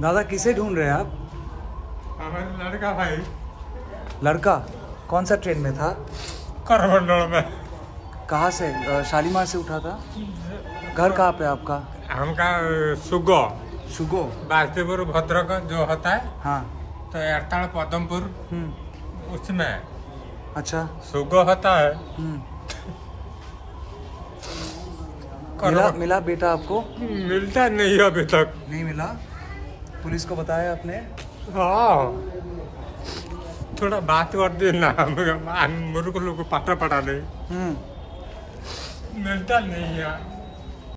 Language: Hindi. दादा किसे ढूंढ रहे हैं आप? लड़का भाई। लड़का कौन सा ट्रेन में था? करमंडल में। कहाँ से? शालीमार से उठा था। घर कहाँ पे आपका? हमका सुगो। सुगो बाल्टीपुर भद्रक जो होता है। हाँ तो एरताल पदमपुर उसमें। अच्छा सुगो होता है। मिला बेटा आपको? मिलता नहीं अभी तक। नहीं मिला? पुलिस को बताया आपने? हाँ थोड़ा बात कर देना मुर्ख लोग को पता पड़ा नहीं। मिलता नहीं है।